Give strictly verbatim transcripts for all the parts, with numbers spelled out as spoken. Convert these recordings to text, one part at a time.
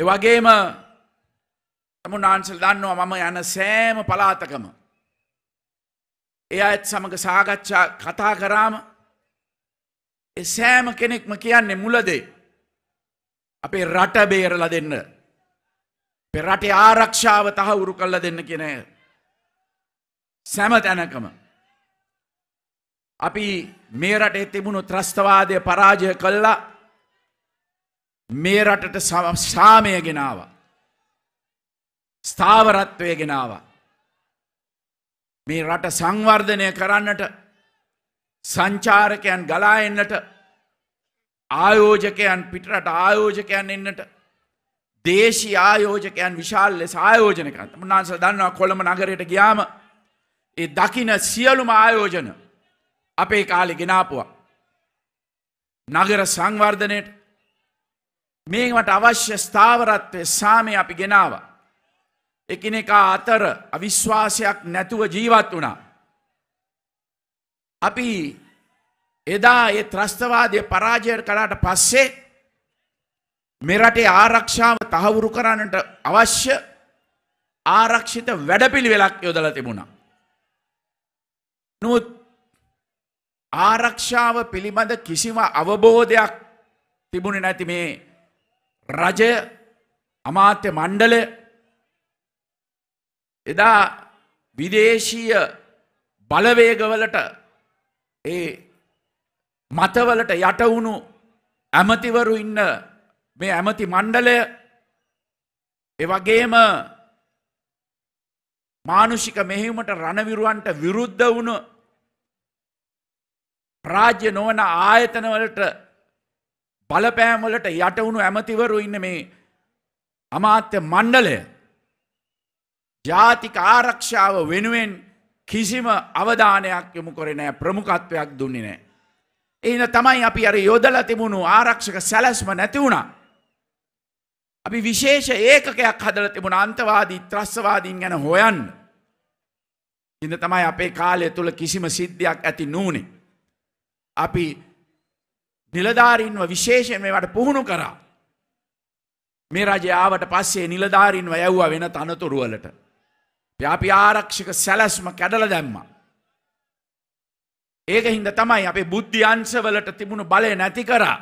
ඒ වගේම තමුන්නාන්සල දන්නවා මම යන සෑම පළාතකම ඒ අයත් සමග සාකච්ඡා කතා කරාම ඒ සෑම කෙනෙක්ම කියන්නේ මුලදී අපේ රට බේරලා දෙන්න අපේ රටේ ආරක්ෂාව තහවුරු කරලා දෙන්න කියන සෑම තැනකම අපි මේ රටේ තිබුණු ත්‍රස්තවාදය පරාජය කළා මේ රටට සාමය ගෙනාවා ස්ථාවරත්වය ගෙනාවා මේ රට සංවර්ධනය කරන්නට සංචාරකයන් ගලා එන්නට ආයෝජකයන් පිටරට ආයෝජකයන් එන්නට දේශීය ආයෝජකයන් විශාල ලෙස ආයෝජන කරනවා මුන්නාන්සල දන්නවා කොළඹ නගරයට ගියාම ඒ දකින්න සියලුම ආයෝජන අපේ කාලේ ගෙනාපුවා නගර සංවර්ධනයට මේකට අවශ්‍ය ස්ථාවරත්වයේ සාමය අපි ගෙනාවා එකිනෙකා අතර අවිශ්වාසයක් නැතුව ජීවත් වුණා අපි එදා ඒ ත්‍රස්තවාදයේ පරාජය කළාට පස්සේ මේ රටේ ආරක්ෂාව තහවුරු කරන්නට අවශ්‍ය ආරක්ෂිත වැඩපිළිවෙලක් යොදලා තිබුණා නමුත් ආරක්ෂාව පිළිබඳ කිසිම අවබෝධයක් තිබුණේ නැති මේ රජය අමාත්‍ය මණ්ඩලය එදා විදේශීය බලවේගවලට ඒ මතවලට යට වුණු ඇමතිවරු ඉන්න මේ ඇමති මණ්ඩලය ඒ වගේම මානුෂික මෙහෙයුමට රණවිරුවන්ට විරුද්ධ වුණු රාජ්‍ය නොවන ආයතනවලට බලපෑම් වලට යට වුණු ඇමතිවරු ඉන්න මේ අමාත්‍ය මණ්ඩලය ජාතික ආරක්ෂාව වෙනුවෙන් කිසිම අවධානයක් යොමු කරේ නැහැ ප්‍රමුඛත්වයක් දුන්නේ නැහැ. එහෙනම් තමයි අපි අර යොදලා තිබුණු ආරක්ෂක සැලැස්ම නැති වුණා. අපි විශේෂ ඒකකයක් හදලා තිබුණා අන්තවාදී ත්‍රස්තවාදීන් ගැන හොයන්න. ඉතින් තමයි අපේ කාලය තුල කිසිම සිද්ධියක් ඇති නොවුනේ. අපි නිලධාරීන්ව විශේෂයෙන් මේවට පුහුණු කරා. මේ රජය ආවට පස්සේ නිලධාරීන්ව යවුවා වෙන තනතුරු වලට. අපි ආරක්ෂක සැලැස්ම කැඩලා දැම්මා. ඒකින්ද තමයි අපේ බුද්ධි අංශ වලට තිබුණු බලය නැති කරා.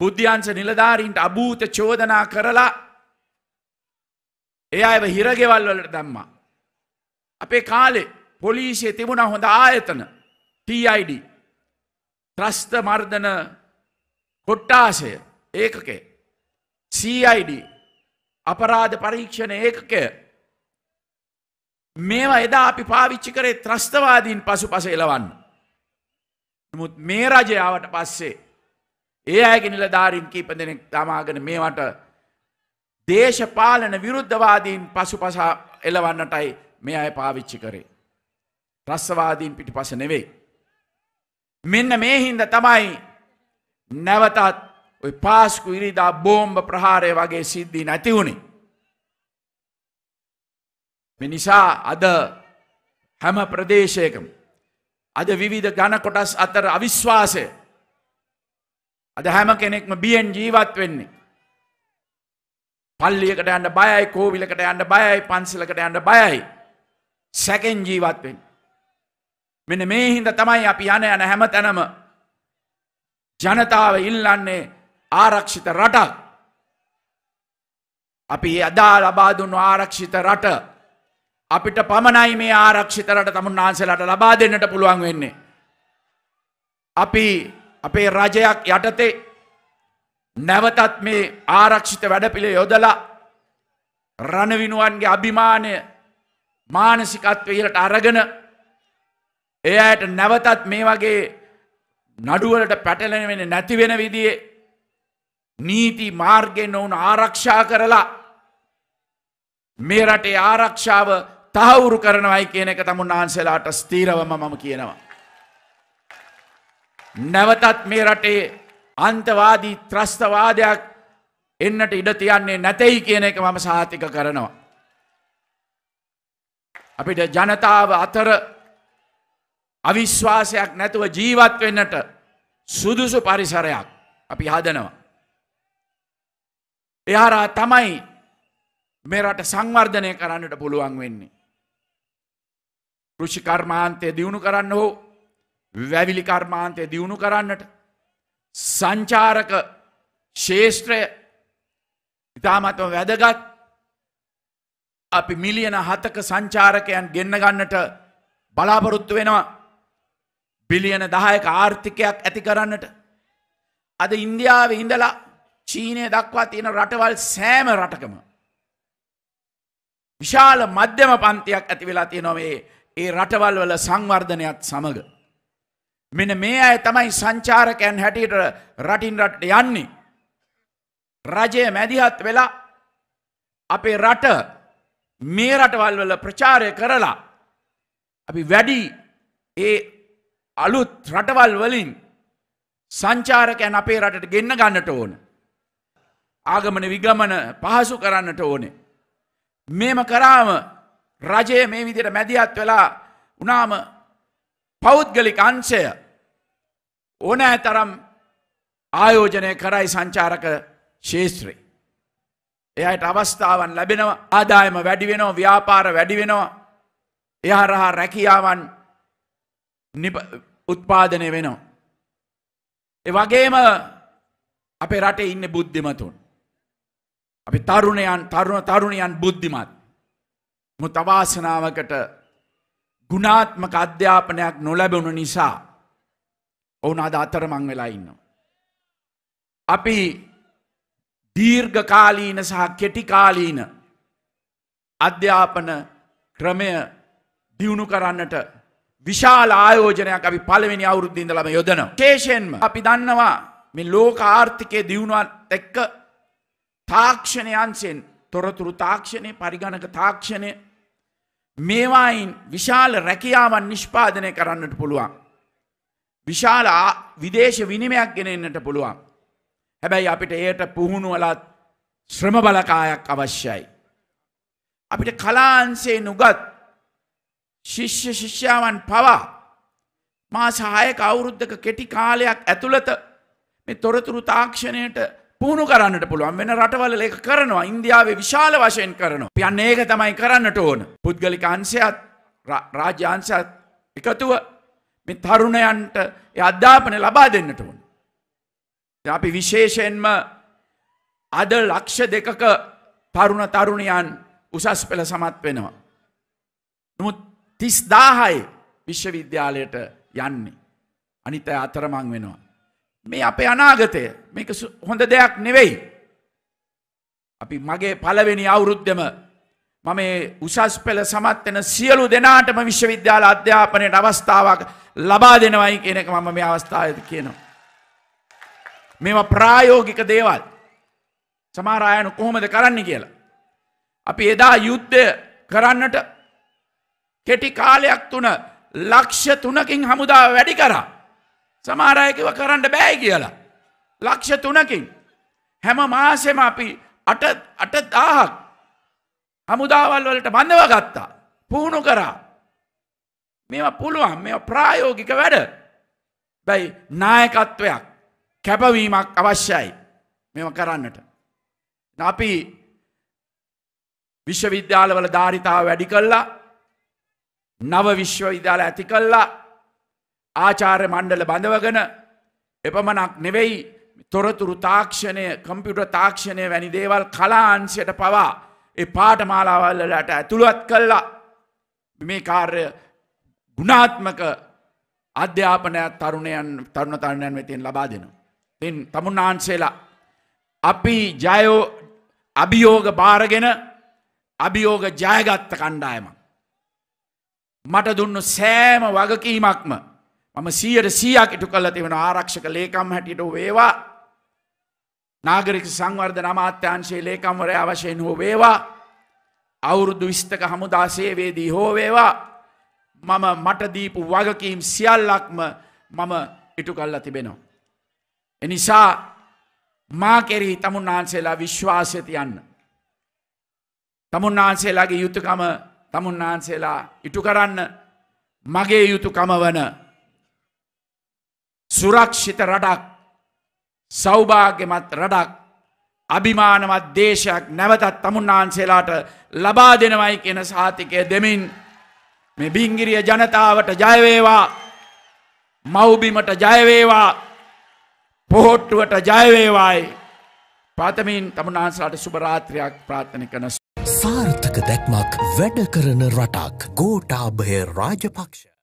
බුද්ධි අංශ නිලධාරීන්ට අභූත චෝදනා කරලා ඒ අයව හිරගෙවල් වලට දැම්මා. අපේ කාලේ පොලිසිය තිබුණා හොඳ ආයතන T I D ත්‍රස්ත මර්ධන කොට්ටාශය ඒකකේ C I D අපරාධ පරීක්ෂණ ඒකකය මේවා එදා අපි පාවිච්චි කරේ ත්‍රස්තවාදීන් පසුපස එලවන්න. නමුත් මේ රජය ආවට පස්සේ ඒ අයගේ නිලධාරීන් කීප දෙනෙක් තමාගෙන මේවට දේශපාලන විරුද්ධවාදීන් පසුපස එලවන්නටයි මේ අය පාවිච්චි කරේ. ත්‍රස්තවාදීන් පිටිපස නෙවෙයි. මෙන්න මේ හින්දා තමයි නැවතත් ඔය පාස්කු ඉරිදා බෝම්බ ප්‍රහාරය වගේ සිද්ධි නැති වුණේ. මේ නිසා අද හැම ප්‍රදේශයකම අද විවිධ ඝන කොටස් අතර අවිශ්වාසය අද හැම කෙනෙක්ම බියෙන් ජීවත් වෙන්නේ. පල්ලියකට යන්න බයයි, කෝවිලකට යන්න බයයි, පන්සලකට යන්න බයයි. සැකෙන් ජීවත් වෙන්නේ. මෙන්න මේ හින්දා තමයි අපි යන යන හැම තැනම ජනතාව ඉල්ලන්නේ ආරක්ෂිත රටක්. අපි අදා ලබා දුන්නු ආරක්ෂිත රට අපිට පමණයි මේ ආරක්ෂිත රට තමුන්නාන්සලට ලබා දෙන්නට පුළුවන් වෙන්නේ. අපි අපේ රජයක් යටතේ නැවතත් මේ ආරක්ෂිත වැඩපිළිවෙළ යොදලා රණවිනුවන්ගේ අභිමානය මානසිකත්වය ඉහළට අරගෙන ඒ අයට නැවතත් මේ වගේ නඩුවලට පැටලෙන්නේ නැති වෙන විදිහේ නීති මාර්ගයෙන් වුණ ආරක්ෂා කරලා මේ රටේ ආරක්ෂාව තහවුරු කරනවායි කියන එක තමුන්නාන්සලාට ස්ථිරවම මම කියනවා. නැවතත් මේ රටේ අන්තවාදී ත්‍රස්තවාදයක් එන්නට ඉඩ තියන්නේ නැtei කියන එක මම සාතික කරනවා. අපිට ජනතාව අතර අවිශ්වාසයක් නැතුව ජීවත් වෙන්නට සුදුසු පරිසරයක් අපි හදනවා. එහරා තමයි මේ රට සංවර්ධනය කරන්නට පුළුවන් වෙන්නේ. කෘෂි කර්මාන්තය දියුණු කරන්න හෝ වැවිලි කර්මාන්තය දියුණු කරන්නට සංචාරක ශේෂ්ත්‍රය ඉතාමත්ම වැදගත්. අපි මිලියන හතක සංචාරකයන් ගෙන්න ගන්නට බලාපොරොත්තු වෙනවා. බිලියන දහයක ආර්ථිකයක් ඇති කරන්නට. අද ඉන්දියාවේ ඉඳලා චීනය දක්වා තියෙන රටවල් සෑම රටකම විශාල මධ්‍යම පන්තියක් ඇති වෙලා තියෙනවා මේ ඒ රටවල් වල සංවර්ධනයත් සමග. මෙන්න මේ අය තමයි සංචාරකයන් හැටියට රටින් රටට යන්නේ. රජය මැදිහත් වෙලා අපේ රට මේ රටවල් වල ප්‍රචාරය කරලා අපි වැඩි ඒ අලුත් රටවල් වලින් සංචාරකයන් අපේ රටට ගෙන්න ගන්නට ඕන. ආගමන විගමන පහසු කරන්නට ඕනේ. මේම කරාම රජය මේ විදිහට මැදිහත් වෙලා උනාම පෞද්ගලික අංශය ඕනෑතරම් ආයෝජනය කරයි සංචාරක ශේෂ්ත්‍රේ. එයාට අවස්ථාවන් ලැබෙනවා, ආදායම වැඩි වෙනවා, ව්‍යාපාර වැඩි වෙනවා. එහරහා රැකියාවන් උත්පාදනය වෙනවා. ඒ වගේම අපේ රටේ ඉන්නේ බුද්ධිමතුන්. අපි තරුණයන් තරුණ තරුණියන් බුද්ධිමත්. මොකද අවාසනාවකට ගුණාත්මක අධ්‍යාපනයක් නොලැබුණු නිසා ඔවුන් අද අතරමං වෙලා ඉන්නවා. අපි දීර්ඝ කාලීන සහ කෙටි කාලීන අධ්‍යාපන ක්‍රමය දියුණු කරන්නට විශාල ආයෝජනයක් අපි පළවෙනි අවුරුද්දේ ඉඳලාම යොදනවා. විශේෂයෙන්ම අපි දන්නවා මේ ලෝක ආර්ථිකයේ දියුණුවත් එක්ක තාක්ෂණය අංශෙන් තොරතුරු තාක්ෂණය, පරිගණක තාක්ෂණය මේවායින් විශාල රැකියාවන් නිෂ්පාදනය කරන්නට පුළුවන්. විශාල විදේශ විනිමයක් ගෙන එන්නට පුළුවන්. හැබැයි අපිට ඒට පුහුණු වලත් ශ්‍රම බලකායක් අවශ්‍යයි. අපිට කලා අංශයෙන් උගත් ශිෂ්‍ය ශිෂ්‍යාවන් පවා මාස හයක අවුරුද්දක කෙටි කාලයක් ඇතුළත මේ තොරතුරු තාක්ෂණයට පුහුණු කරන්නට පුළුවන්. වෙන රටවල ඒක කරනවා. ඉන්දියාවේ විශාල වශයෙන් කරනවා. අපි අන්න ඒක තමයි කරන්නට ඕන. පුද්ගලික අංශයත් රාජ්‍ය අංශයත් එකතුව මේ තරුණයන්ට ඒ අධ්‍යාපනය ලබා දෙන්නට ඕන. අපි විශේෂයෙන්ම අද ලක්ෂ දෙකක තරුණ තරුණියන් උසස් පෙළ සමත් වෙනවා. නමුත් තිස් දාහයි විශ්වවිද්‍යාලයට යන්නේ. අනිත් අය අතරමං වෙනවා. මේ අපේ අනාගතය. මේක හොඳ දෙයක් නෙවෙයි. අපි මගේ පළවෙනි අවුරුද්දෙම මම මේ උසස් පෙළ සමත් වෙන සියලු දෙනාටම විශ්වවිද්‍යාල අධ්‍යාපනයට අවස්ථාවක් ලබා දෙනවයි කියන එක මම මේ අවස්ථාවේදී කියනවා. මේවා ප්‍රායෝගික දේවල්. සමහර අය කොහොමද කරන්නේ කියලා. අපි එදා යුද්ධය කරන්නට කෙටි කාලයක් තුන ලක්ෂ තුනකින් හමුදාව වැඩි කරා. සමහර අය කිව්වා කරන්න බෑ කියලා. ලක්ෂ තුනකින් හැම මාසෙම අපි අට අට දාහක් හමුදාවල් වලට බඳව ගත්තා. පුහුණු කරා. මේවා පුළුවන්. මේවා ප්‍රායෝගික වැඩ. බයි නායකත්වයක් කැපවීමක් අවශ්‍යයි මේව කරන්නට. අපි විශ්වවිද්‍යාලවල ධාරිතාව වැඩි කළා. නව විශ්වවිද්‍යාල ඇති කළා. ආචාර්ය මණ්ඩල බඳවගෙන එපමණක් නෙවෙයි තොරතුරු තාක්ෂණය, කම්පියුටර් තාක්ෂණය වැනි දේවල් කලා අංශයට පවා ඒ පාඨමාලාවල් වලට ඇතුළත් කළා. මේ කාර්ය ගුණාත්මක අධ්‍යාපනයක් තරුණයන් තරුණ තරුණයන් වෙතින් ලබා දෙනවා. ඉතින් තමුන්නාන්සේලා අපි ජයෝ අභියෝග බාරගෙන අභියෝග ජයගත්ත කණ්ඩායමක්. මට දුන්න සෑම වගකීමක්ම මම සියයට සීයක් ඉටු කළා තිබෙනවා. ආරක්ෂක ලේකම් හැටියට හෝ වේවා, නාගරික සංවර්ධන අමාත්‍යාංශයේ ලේකම්වරයා වශයෙන් හෝ වේවා, අවුරුදු විස්තක හමුදා සේවයේදී හෝ වේවා, මම මට දීපු වගකීම් සියල්ලක්ම මම ඉටු කළා තිබෙනවා. එනිසා මා කෙරෙහි තමුන්නාන්සේලා විශ්වාසය තියන්න. තමුන්නාන්සේලාගේ යුතුයකම තමුන්නාන්සේලා ඉටු කරන්න. මගේ යුතුයකම වන සුරක්ෂිත රටක්, සෞභාග්‍යමත් රටක්, අභිමානවත් දේශයක් නැවතත් තමුන්නාන්සේලාට ලබා දෙනවයි කියන සාතිකය දෙමින් මේ බිංගිරිය ජනතාවට ජය වේවා මව්බිමට ජය වේවා පොහොට්ටුවට ජය වේවායි ප්‍රාථමින් තමුන්නාන්සලාට සුබ රාත්‍රියක් ප්‍රාර්ථනා කරන සාර්ථක දැක්මක් වැඩ කරන රටක් ගෝඨාභය රාජපක්ෂ।